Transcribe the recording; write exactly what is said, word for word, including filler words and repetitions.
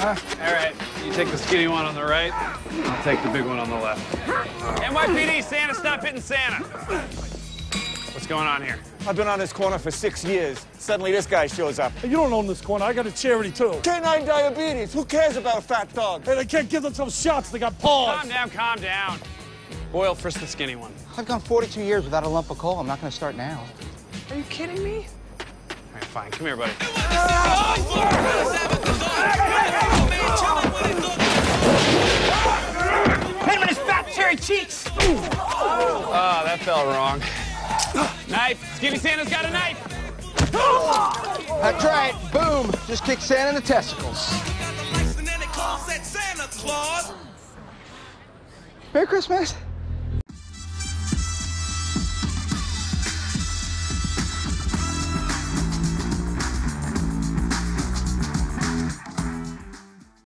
Huh? All right, you take the skinny one on the right, I'll take the big one on the left. N Y P D, Santa, stop hitting Santa. What's going on here? I've been on this corner for six years. Suddenly this guy shows up. Hey, you don't own this corner. I got a charity, too. Canine diabetes. Who cares about a fat dog? Hey, they can't give themselves shots. They got paws. Calm down, calm down. Boyle, frisk the skinny one. I've gone forty-two years without a lump of coal. I'm not going to start now. Are you kidding me? All right, fine. Come here, buddy. Hit him in his fat cherry cheeks! Oh, that fell wrong. Knife. Skinny Santa's got a knife. That's right. Boom. Just kick Santa in the testicles. Merry Christmas.